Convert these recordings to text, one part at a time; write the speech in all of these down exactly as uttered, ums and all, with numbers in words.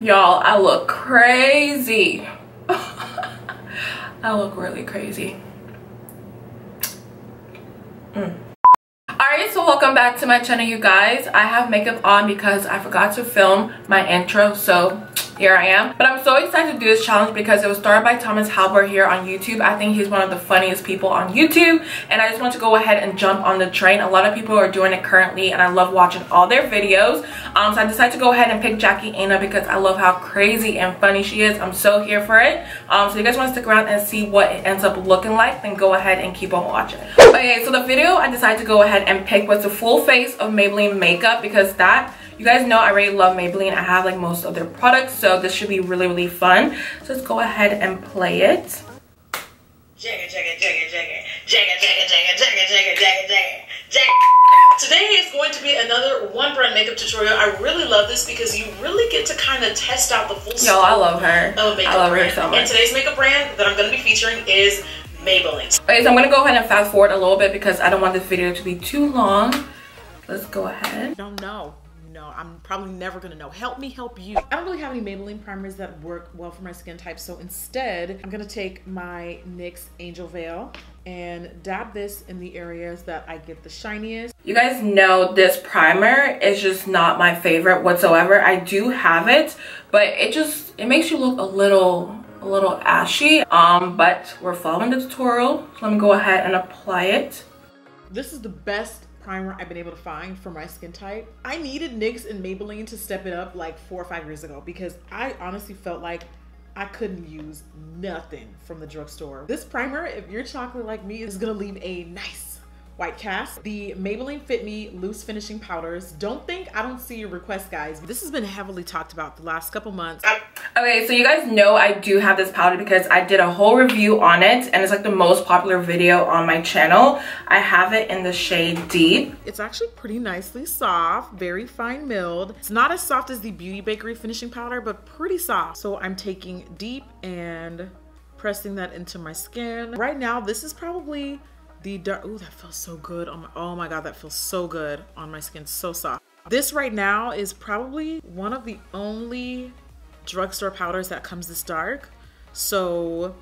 Y'all, I look crazy. I look really crazy. Mm. Alright, so welcome back to my channel, you guys. I have makeup on because I forgot to film my intro, so here I am. But I'm so excited to do this challenge because it was started by Thomas Halbert here on YouTube. I think he's one of the funniest people on YouTube, and I just want to go ahead and jump on the train. A lot of people are doing it currently, and I love watching all their videos. Um, so I decided to go ahead and pick Jackie Aina because I love how crazy and funny she is. I'm so here for it. Um, so you guys want to stick around and see what it ends up looking like, then go ahead and keep on watching. Okay, so the video I decided to go ahead and pick was the full face of Maybelline makeup because that, you guys know I really love Maybelline. I have like most of their products, so this should be really, really fun. So let's go ahead and play it. Today is going to be another one brand makeup tutorial. I really love this because you really get to kind of test out the full scope. Yo, I love her. Of makeup I love brand. her so much. And today's makeup brand that I'm going to be featuring is Maybelline. Okay, so I'm going to go ahead and fast forward a little bit because I don't want this video to be too long. Let's go ahead. No, no. No, I'm probably never gonna know. Help me help you. I don't really have any Maybelline primers that work well for my skin type, so instead I'm gonna take my NYX Angel Veil and dab this in the areas that I get the shiniest. You guys know this primer is just not my favorite whatsoever. I do have it, but it just it makes you look a little a little ashy. Um, but we're following the tutorial, so let me go ahead and apply it. This is the best primer I've been able to find for my skin type. I needed NYX and Maybelline to step it up like four or five years ago because I honestly felt like I couldn't use nothing from the drugstore. This primer, if you're chocolate like me, is gonna leave a nice white cast. The Maybelline Fit Me Loose Finishing Powders. Don't think I don't see your request, guys. This has been heavily talked about the last couple months. Okay, so you guys know I do have this powder because I did a whole review on it, and it's like the most popular video on my channel. I have it in the shade Deep. It's actually pretty nicely soft, very fine milled. It's not as soft as the Beauty Bakery finishing powder, but pretty soft. So I'm taking Deep and pressing that into my skin. Right now, this is probably the dark, ooh, that feels so good on my, oh my God, that feels so good on my skin, so soft. This right now is probably one of the only drugstore powders that comes this dark, so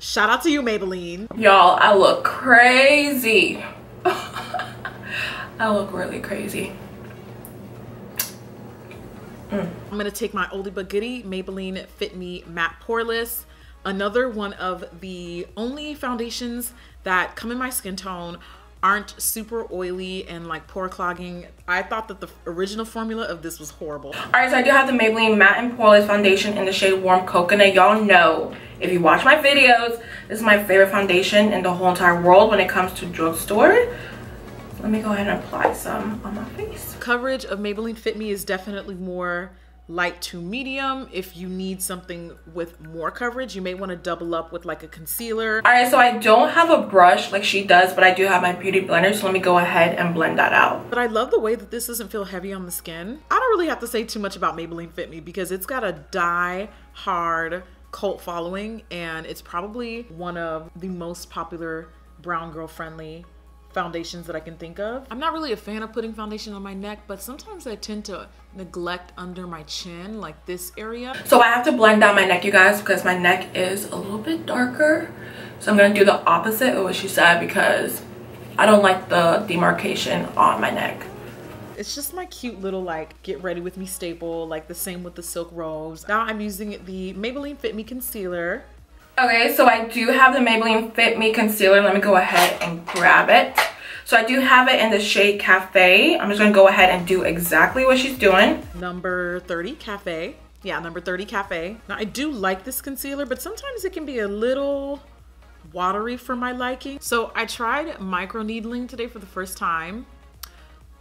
shout out to you, Maybelline. Y'all, I look crazy. I look really crazy. Mm. I'm gonna take my oldie but goodie Maybelline Fit Me Matte Poreless, another one of the only foundations that come in my skin tone, aren't super oily and like pore clogging. I thought that the original formula of this was horrible. All right, so I do have the Maybelline Matte and Poreless Foundation in the shade Warm Coconut. Y'all know, if you watch my videos, this is my favorite foundation in the whole entire world when it comes to drugstore. Let me go ahead and apply some on my face. Coverage of Maybelline Fit Me is definitely more light to medium. If you need something with more coverage, you may want to double up with like a concealer. All right, so I don't have a brush like she does, but I do have my beauty blender, so let me go ahead and blend that out. But I love the way that this doesn't feel heavy on the skin. I don't really have to say too much about Maybelline Fit Me because it's got a die hard cult following, and it's probably one of the most popular brown girl friendly foundations that I can think of. I'm not really a fan of putting foundation on my neck, but sometimes I tend to neglect under my chin, like this area. So I have to blend down my neck, you guys, because my neck is a little bit darker. So I'm gonna do the opposite of what she said because I don't like the demarcation on my neck. It's just my cute little like get ready with me staple, like the same with the silk robes. Now I'm using the Maybelline Fit Me Concealer. Okay, so I do have the Maybelline Fit Me Concealer. Let me go ahead and grab it. So I do have it in the shade Cafe. I'm just gonna go ahead and do exactly what she's doing. Number thirty, Cafe. Yeah, number thirty, Cafe. Now I do like this concealer, but sometimes it can be a little watery for my liking. So I tried micro needling today for the first time,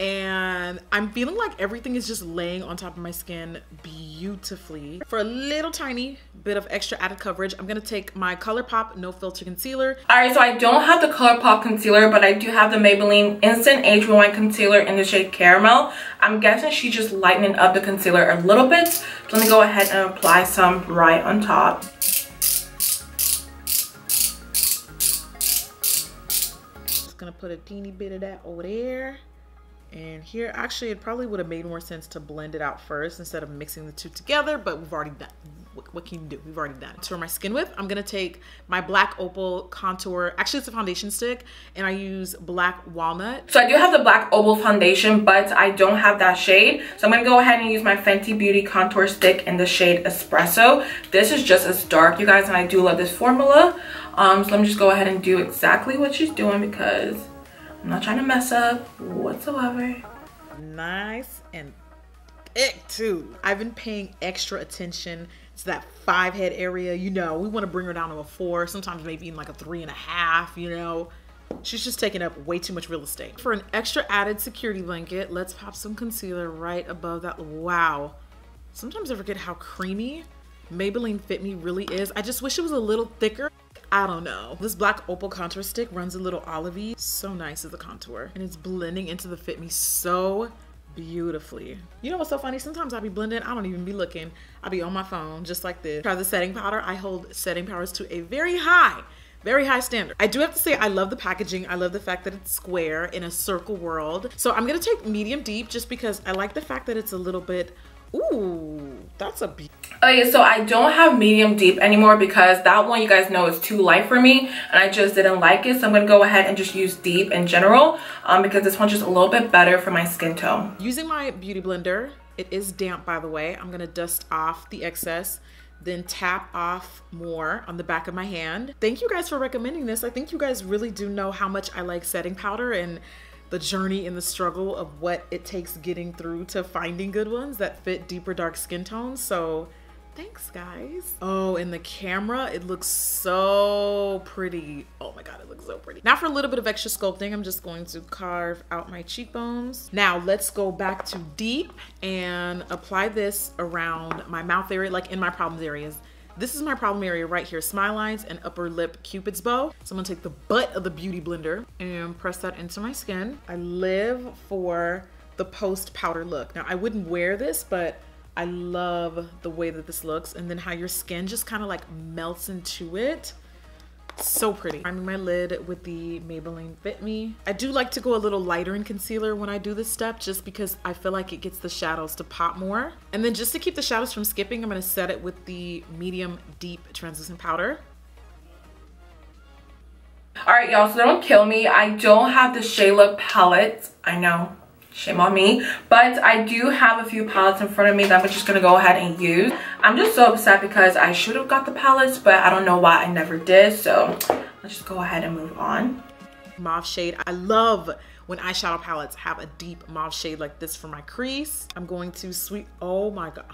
and I'm feeling like everything is just laying on top of my skin beautifully. For a little tiny bit of extra added coverage, I'm gonna take my ColourPop No Filter Concealer. All right, so I don't have the ColourPop Concealer, but I do have the Maybelline Instant Age Rewind Concealer in the shade Caramel. I'm guessing she's just lightening up the concealer a little bit. So let me go ahead and apply some right on top. Just gonna put a teeny bit of that over there. And here, actually, it probably would have made more sense to blend it out first instead of mixing the two together, but we've already done, what, what can you do? We've already done it. So for my skin with, I'm gonna take my Black Opal contour, actually it's a foundation stick, and I use Black Walnut. So I do have the Black Opal foundation, but I don't have that shade. So I'm gonna go ahead and use my Fenty Beauty contour stick in the shade Espresso. This is just as dark, you guys, and I do love this formula. Um, so let me just go ahead and do exactly what she's doing because I'm not trying to mess up whatsoever. Nice and thick too. I've been paying extra attention to that five head area. You know, we want to bring her down to a four, sometimes maybe even like a three and a half, you know. She's just taking up way too much real estate. For an extra added security blanket, let's pop some concealer right above that. Wow. Sometimes I forget how creamy Maybelline Fit Me really is. I just wish it was a little thicker. I don't know. This Black Opal contour stick runs a little olivey. So nice as a contour. And it's blending into the Fit Me so beautifully. You know what's so funny? Sometimes I'll be blending, I don't even be looking. I'll be on my phone just like this. Try the setting powder. I hold setting powders to a very high, very high standard. I do have to say I love the packaging. I love the fact that it's square in a circle world. So I'm gonna take medium deep just because I like the fact that it's a little bit, ooh, that's a be- Okay, so I don't have medium deep anymore because that one, you guys know, is too light for me and I just didn't like it. So I'm gonna go ahead and just use deep in general um, because this one's just a little bit better for my skin tone. Using my beauty blender, it is damp by the way, I'm gonna dust off the excess, then tap off more on the back of my hand. Thank you guys for recommending this. I think you guys really do know how much I like setting powder and the journey and the struggle of what it takes getting through to finding good ones that fit deeper dark skin tones. So thanks guys. Oh, in the camera, it looks so pretty. Oh my God, it looks so pretty. Now for a little bit of extra sculpting, I'm just going to carve out my cheekbones. Now let's go back to deep and apply this around my mouth area, like in my problems areas. This is my problem area right here, smile lines and upper lip Cupid's bow. So I'm gonna take the butt of the beauty blender and press that into my skin. I live for the post powder look. Now I wouldn't wear this, but I love the way that this looks and then how your skin just kind of like melts into it. So pretty. I'm in my lid with the Maybelline Fit Me. I do like to go a little lighter in concealer when I do this step just because I feel like it gets the shadows to pop more. And then just to keep the shadows from skipping, I'm going to set it with the medium deep translucent powder. All right, y'all, so don't kill me. I don't have the Shayla palette. I know. Shame on me, but I do have a few palettes in front of me that I'm just gonna go ahead and use. I'm just so upset because I should have got the palettes, but I don't know why I never did, so let's just go ahead and move on. Mauve shade. I love when eyeshadow palettes have a deep mauve shade like this for my crease. I'm going to sweep, oh my God.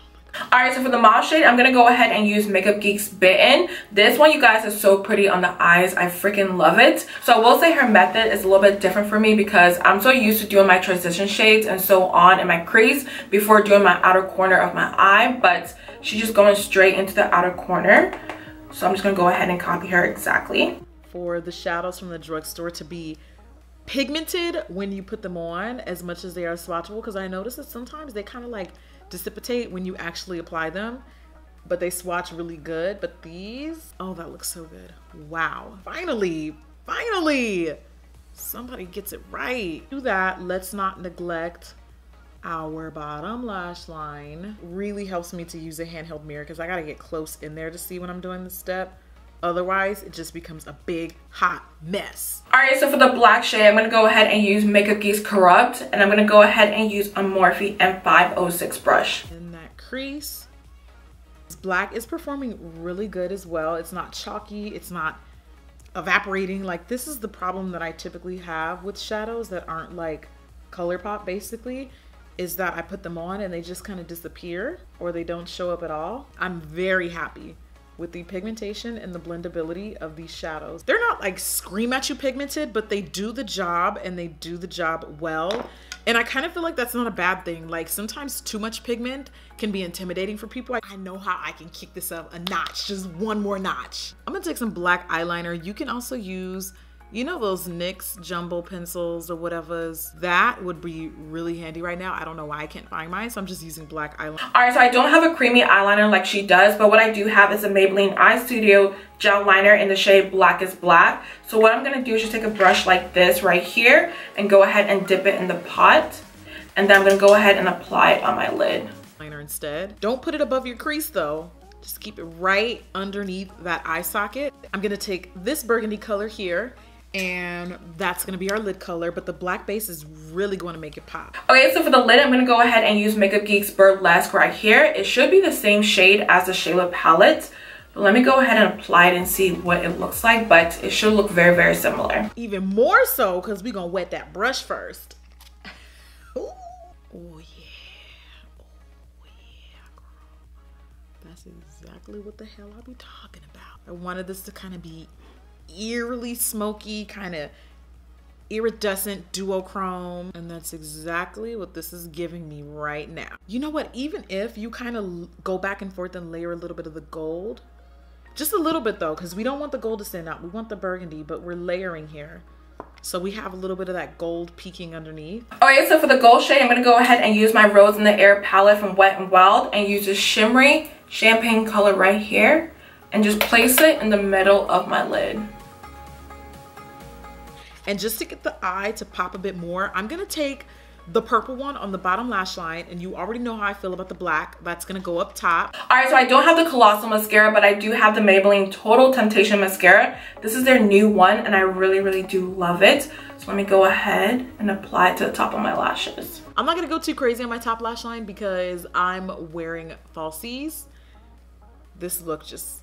All right, so for the mauve shade, I'm gonna go ahead and use Makeup Geek's Bitten. This one, you guys, is so pretty on the eyes. I freaking love it. So I will say her method is a little bit different for me because I'm so used to doing my transition shades and so on in my crease before doing my outer corner of my eye, but she's just going straight into the outer corner. So I'm just gonna go ahead and copy her exactly. For the shadows from the drugstore to be pigmented when you put them on as much as they are swatchable, because I notice that sometimes they kind of like dissipate when you actually apply them, but they swatch really good. But these, oh, that looks so good. Wow, finally, finally, somebody gets it right. Do that, let's not neglect our bottom lash line. Really helps me to use a handheld mirror because I gotta get close in there to see when I'm doing this step. Otherwise, it just becomes a big, hot mess. All right, so for the black shade, I'm gonna go ahead and use Makeup Geek's Corrupt, and I'm gonna go ahead and use a Morphe M five oh six brush. In that crease, this black is performing really good as well. It's not chalky, it's not evaporating. Like, this is the problem that I typically have with shadows that aren't like ColourPop, basically, is that I put them on and they just kind of disappear or they don't show up at all. I'm very happy with the pigmentation and the blendability of these shadows. They're not like scream at you pigmented, but they do the job and they do the job well. And I kind of feel like that's not a bad thing. Like sometimes too much pigment can be intimidating for people. I know how I can kick this up a notch, just one more notch. I'm gonna take some black eyeliner. You can also use, you know, those NYX jumbo pencils or whatever's. That would be really handy right now. I don't know why I can't find mine, so I'm just using black eyeliner. All right, so I don't have a creamy eyeliner like she does, but what I do have is a Maybelline Eye Studio gel liner in the shade Black is Black. So what I'm gonna do is just take a brush like this right here and go ahead and dip it in the pot. and then I'm gonna go ahead and apply it on my lid. Liner instead. Don't put it above your crease though. Just keep it right underneath that eye socket. I'm gonna take this burgundy color here, and that's gonna be our lid color, but the black base is really gonna make it pop. Okay, so for the lid, I'm gonna go ahead and use Makeup Geek's Burlesque right here. It should be the same shade as the Shayla palette, but let me go ahead and apply it and see what it looks like, but it should look very, very similar. Even more so, because we're gonna wet that brush first. Ooh. Oh, yeah. Oh, yeah, girl. That's exactly what the hell I'll be talking about. I wanted this to kind of be eerily smoky, kind of iridescent duochrome, and that's exactly what this is giving me right now. You know what, even if you kind of go back and forth and layer a little bit of the gold, just a little bit though, because we don't want the gold to stand out, we want the burgundy, but we're layering here, so we have a little bit of that gold peeking underneath. All right, so for the gold shade, I'm going to go ahead and use my Rose in the Air palette from Wet and Wild and use a shimmery champagne color right here and just place it in the middle of my lid. And just to get the eye to pop a bit more, I'm gonna take the purple one on the bottom lash line, and you already know how I feel about the black. That's gonna go up top. All right, so I don't have the Colossal mascara, but I do have the Maybelline Total Temptation mascara. This is their new one, and I really, really do love it. So let me go ahead and apply it to the top of my lashes. I'm not gonna go too crazy on my top lash line because I'm wearing falsies. This look just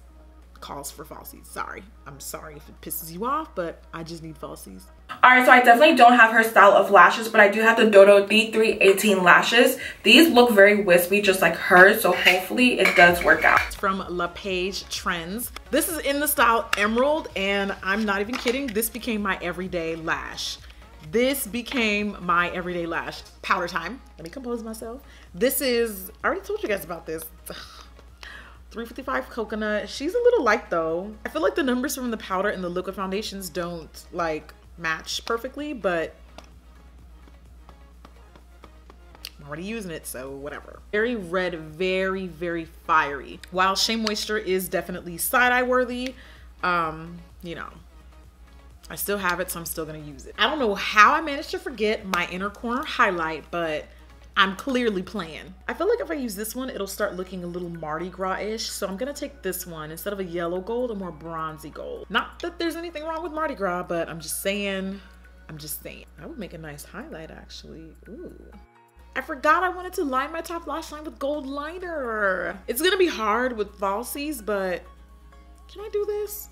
calls for falsies. Sorry, I'm sorry if it pisses you off, but I just need falsies. All right, so I definitely don't have her style of lashes, but I do have the Dodo D three eighteen lashes. These look very wispy, just like hers, so hopefully it does work out. It's from La Page Trends. This is in the style Emerald, and I'm not even kidding, this became my everyday lash. This became my everyday lash. Powder time. Let me compose myself. This is, I already told you guys about this. three fifty-five coconut. She's a little light though. I feel like the numbers from the powder and the liquid foundations don't like match perfectly, but I'm already using it, so whatever. Very red, very, very fiery. While Shea Moisture is definitely side-eye worthy, um, you know, I still have it, so I'm still gonna use it. I don't know how I managed to forget my inner corner highlight, but I'm clearly playing. I feel like if I use this one, it'll start looking a little Mardi Gras-ish. So I'm gonna take this one instead of a yellow gold, a more bronzy gold. Not that there's anything wrong with Mardi Gras, but I'm just saying, I'm just saying. That would make a nice highlight actually. Ooh. I forgot I wanted to line my top lash line with gold liner. It's gonna be hard with falsies, but can I do this?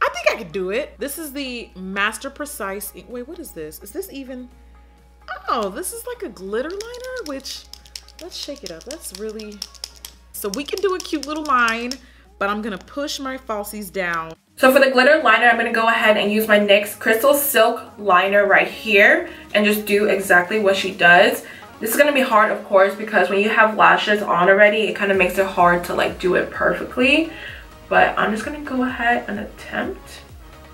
I think I could do it. This is the Master Precise. Wait, what is this? Is this even? Oh, this is like a glitter liner, which, let's shake it up. That's really, so we can do a cute little line, but I'm gonna push my falsies down. So for the glitter liner, I'm gonna go ahead and use my NYX Crystal Silk liner right here and just do exactly what she does. This is gonna be hard, of course, because when you have lashes on already, it kind of makes it hard to like do it perfectly. But I'm just gonna go ahead and attempt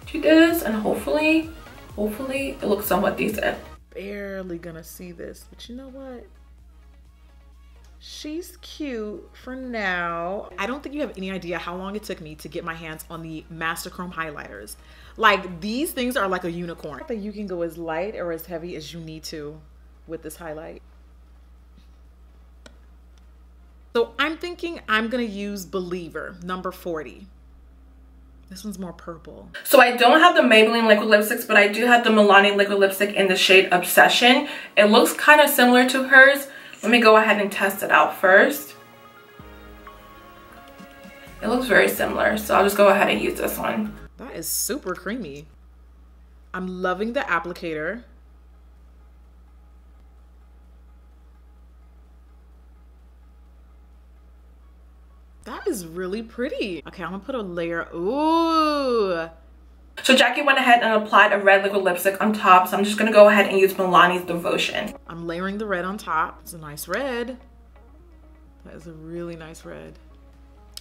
to do this, and hopefully, hopefully it looks somewhat decent. Barely gonna see this, but you know what, she's cute for now. I don't think you have any idea how long it took me to get my hands on the Master Chrome highlighters. Like, these things are like a unicorn. That you can go as light or as heavy as you need to with this highlight. So I'm thinking I'm gonna use Believer number forty. This one's more purple. So I don't have the Maybelline liquid lipsticks, but I do have the Milani liquid lipstick in the shade Obsession. It looks kind of similar to hers. Let me go ahead and test it out first. It looks very similar, so I'll just go ahead and use this one. That is super creamy. I'm loving the applicator. That is really pretty. Okay, I'm gonna put a layer, ooh. So Jackie went ahead and applied a red liquid lipstick on top, so I'm just gonna go ahead and use Milani's Devotion. I'm layering the red on top. It's a nice red. That is a really nice red.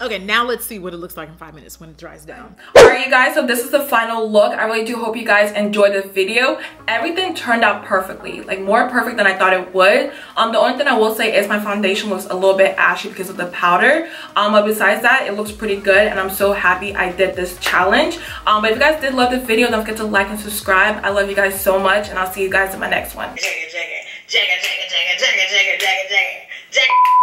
Okay, now let's see what it looks like in five minutes when it dries down. All right, you guys, so this is the final look. I really do hope you guys enjoyed the video. Everything turned out perfectly, like more perfect than I thought it would. Um, the only thing I will say is my foundation looks a little bit ashy because of the powder. Um, but besides that, it looks pretty good, and I'm so happy I did this challenge. Um, but if you guys did love the video, don't forget to like and subscribe. I love you guys so much, and I'll see you guys in my next one. Jackie, Jackie, Jackie, Jackie, Jackie, Jackie, Jackie, Jackie.